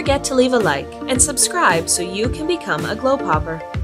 forget to leave a like and subscribe so you can become a GlobeHopper.